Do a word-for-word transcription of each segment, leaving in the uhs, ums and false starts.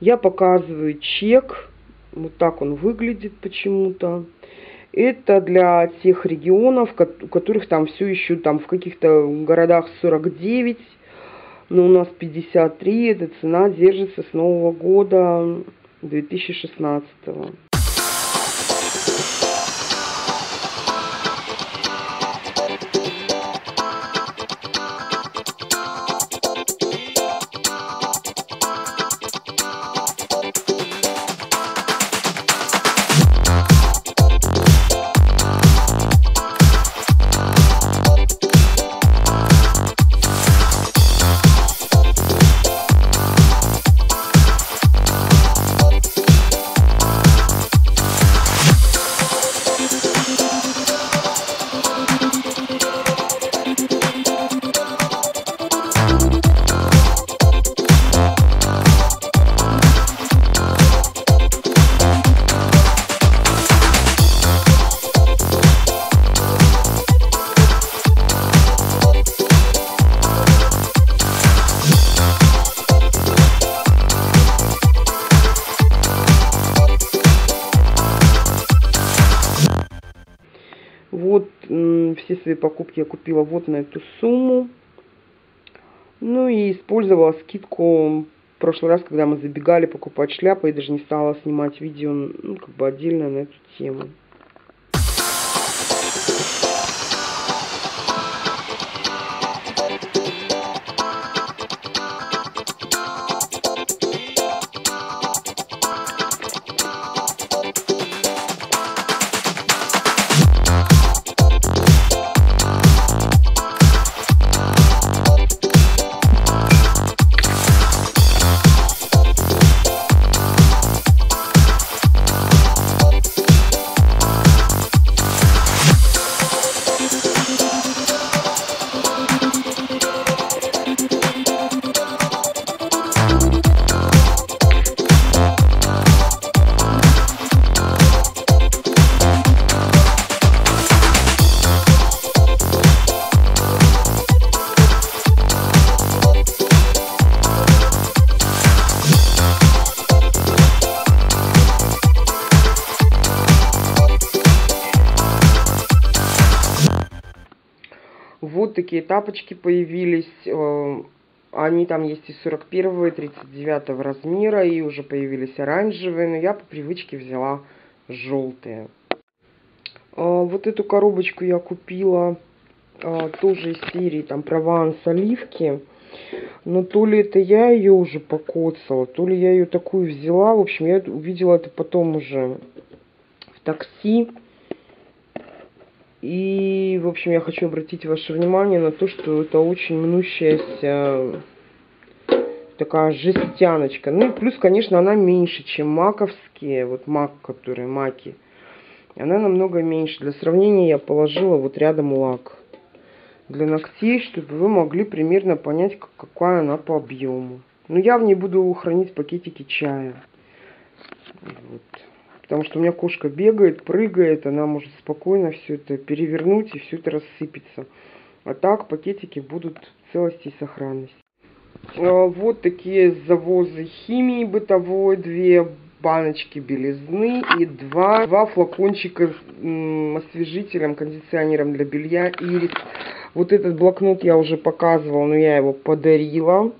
Я показываю чек. Вот так он выглядит почему-то. Это для тех регионов, у которых там все еще, там в каких-то городах сорок девять, но у нас пятьдесят три. Эта цена держится с нового года две тысячи шестнадцатого. Все свои покупки я купила вот на эту сумму. Ну и использовала скидку в прошлый раз, когда мы забегали покупать шляпы. Я даже не стала снимать видео, ну, как бы отдельно на эту тему. Вот такие тапочки появились, они там есть и сорок первого, и тридцать девятого размера, и уже появились оранжевые, но я по привычке взяла желтые. Вот эту коробочку я купила тоже из серии там Прованс оливки, но то ли это я ее уже покоцала, то ли я ее такую взяла, в общем, я увидела это потом уже в такси. И, в общем, я хочу обратить ваше внимание на то, что это очень мнущаяся такая жестяночка. Ну и плюс, конечно, она меньше, чем маковские, вот мак, которые маки. Она намного меньше. Для сравнения я положила вот рядом лак для ногтей, чтобы вы могли примерно понять, какая она по объему. Но я в ней буду хранить пакетики чая. Вот. Потому что у меня кошка бегает, прыгает, она может спокойно все это перевернуть и все это рассыпется. А так пакетики будут в целости и сохранности. Вот такие завозы химии бытовой, две баночки белизны и два, два флакончика с освежителем, кондиционером для белья Ирис. Вот этот блокнот я уже показывала, но я его подарила.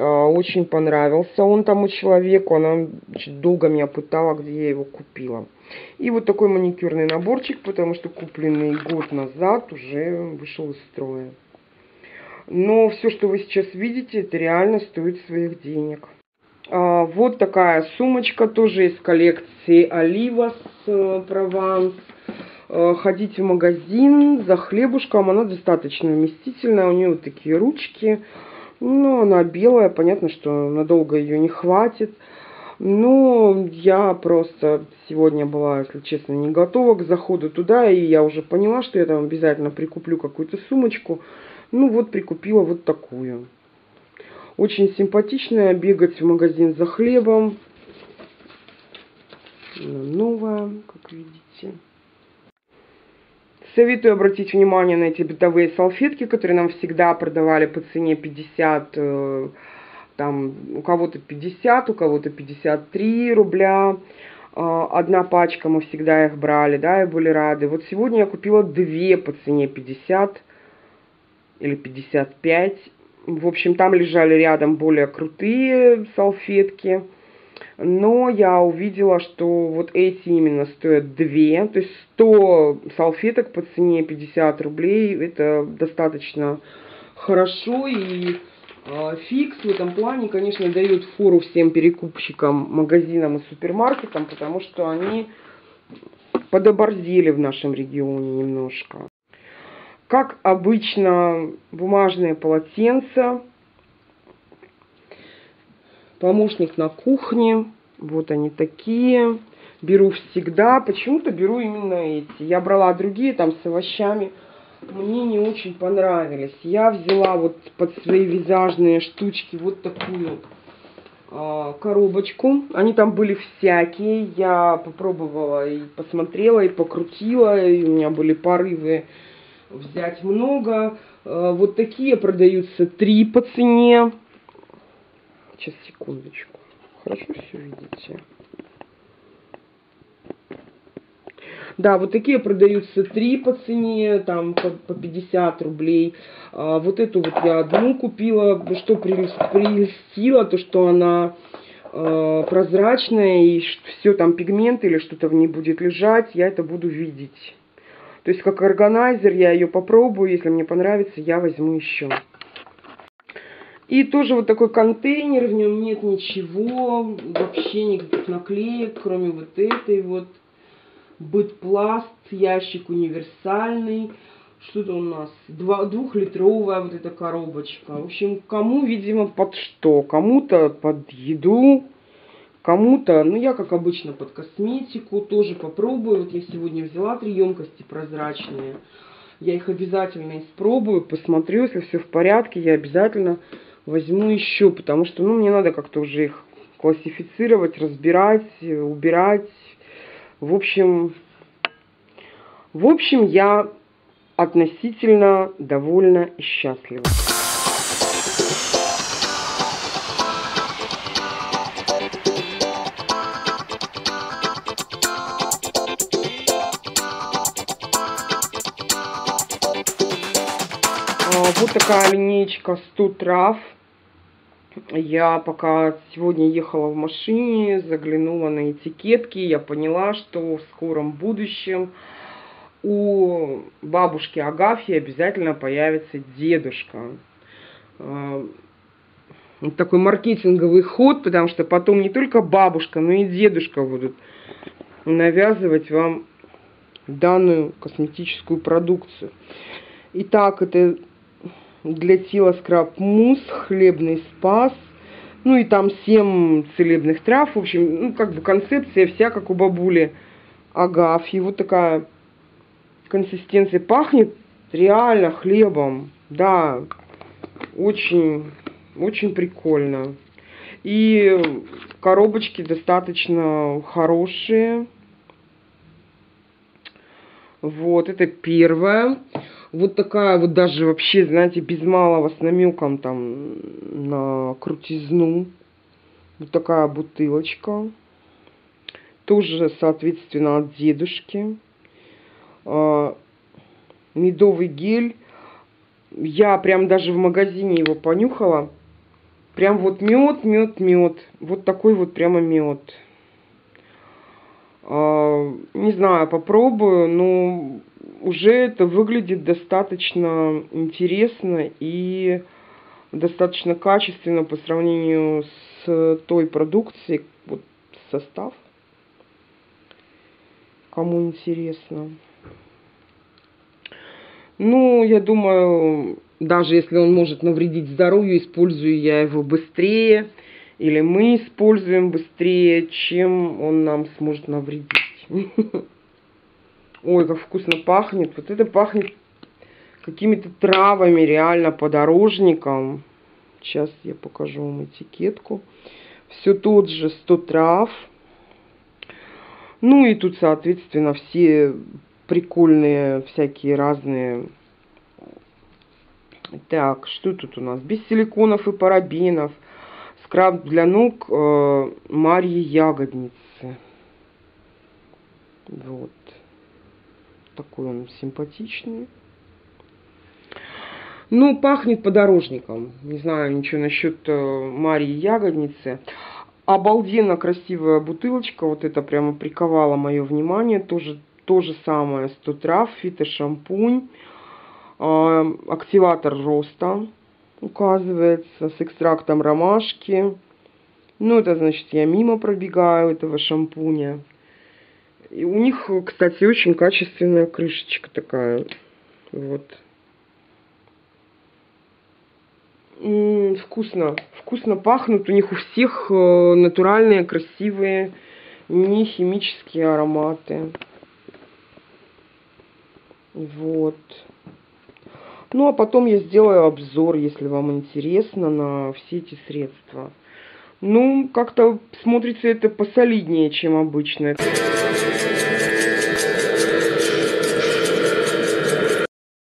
Очень понравился он тому человеку, она долго меня пытала, где я его купила. И вот такой маникюрный наборчик, потому что купленный год назад уже вышел из строя. Но все, что вы сейчас видите, это реально стоит своих денег. А, вот такая сумочка тоже из коллекции Olivas Прованс. Ходить в магазин за хлебушком, она достаточно вместительная, у нее вот такие ручки. Ну, она белая, понятно, что надолго ее не хватит. Но я просто сегодня была, если честно, не готова к заходу туда. И я уже поняла, что я там обязательно прикуплю какую-то сумочку. Ну, вот прикупила вот такую. Очень симпатичная, бегать в магазин за хлебом. Она новая, как видите. Советую обратить внимание на эти бытовые салфетки, которые нам всегда продавали по цене пятьдесят там у кого-то пятьдесят, у кого-то пятьдесят три рубля, одна пачка, мы всегда их брали, да, и были рады. Вот сегодня я купила две по цене пятьдесят или пятьдесят пять. В общем, там лежали рядом более крутые салфетки. Но я увидела, что вот эти именно стоят две. То есть сто салфеток по цене пятьдесят рублей. Это достаточно хорошо. И э, Фикс в этом плане, конечно, дает фору всем перекупщикам, магазинам и супермаркетам, потому что они подоборзели в нашем регионе немножко. Как обычно, бумажные полотенца. Помощник на кухне. Вот они такие. Беру всегда. Почему-то беру именно эти. Я брала другие там с овощами. Мне не очень понравились. Я взяла вот под свои визажные штучки вот такую э, коробочку. Они там были всякие. Я попробовала и посмотрела, и покрутила. И у меня были порывы взять много. Э, вот такие продаются три по цене. Сейчас, секундочку. Хорошо все видите? Да, вот такие продаются три по цене, там по пятьдесят рублей. А вот эту вот я одну купила. Что прелестило, то что она э, прозрачная, и все там пигмент или что-то в ней будет лежать, я это буду видеть. То есть как органайзер я ее попробую, если мне понравится, я возьму еще. И тоже вот такой контейнер, в нем нет ничего, вообще никаких наклеек, кроме вот этой вот. Бытпласт, ящик универсальный. Что-то у нас, два, двухлитровая вот эта коробочка. В общем, кому, видимо, под что. Кому-то под еду, кому-то, ну я как обычно под косметику, тоже попробую. Вот я сегодня взяла три емкости прозрачные. Я их обязательно испробую, посмотрю, если все в порядке, я обязательно возьму еще, потому что, ну, мне надо как-то уже их классифицировать, разбирать, убирать. В общем, в общем, я относительно довольна и счастлива. Вот такая линейка сто трав. Я пока сегодня ехала в машине, заглянула на этикетки. Я поняла, что в скором будущем у бабушки Агафьи обязательно появится дедушка. Вот такой маркетинговый ход, потому что потом не только бабушка, но и дедушка будут навязывать вам данную косметическую продукцию. Итак, это... Для тела скраб-мусс, хлебный спас, ну и там семь целебных трав. В общем, ну как бы концепция вся, как у бабули Агафьи. Вот такая консистенция. Пахнет реально хлебом. Да, очень, очень прикольно. И коробочки достаточно хорошие. Вот, это первое. Вот такая вот даже вообще, знаете, без малого с намеком там на крутизну. Вот такая бутылочка. Тоже, соответственно, от дедушки. Медовый гель. Я прям даже в магазине его понюхала. Прям вот мед, мед, мед. Вот такой вот прямо мед. Не знаю, попробую, но... Уже это выглядит достаточно интересно и достаточно качественно по сравнению с той продукцией. Вот состав. Кому интересно. Ну, я думаю, даже если он может навредить здоровью, использую я его быстрее. Или мы используем быстрее, чем он нам сможет навредить. Ой, как вкусно пахнет. Вот это пахнет какими-то травами, реально подорожником. Сейчас я покажу вам этикетку. Все тот же сто трав. Ну и тут, соответственно, все прикольные всякие разные. Так, что тут у нас? Без силиконов и парабенов. Скраб для ног э, Марьи Ягодницы. Вот. Такой он симпатичный. Ну, пахнет подорожником. Не знаю ничего насчет э, Марьи Ягодницы. Обалденно красивая бутылочка. Вот это прямо приковало мое внимание. Тоже то же самое. сто трав, фитошампунь. Э, активатор роста. Указывается с экстрактом ромашки. Ну, это значит, я мимо пробегаю этого шампуня. И у них, кстати, очень качественная крышечка такая. Вот. М-м, вкусно. Вкусно пахнут. У них у всех э, натуральные, красивые, не химические ароматы. Вот. Ну, а потом я сделаю обзор, если вам интересно, на все эти средства. Ну, как-то смотрится это посолиднее, чем обычно.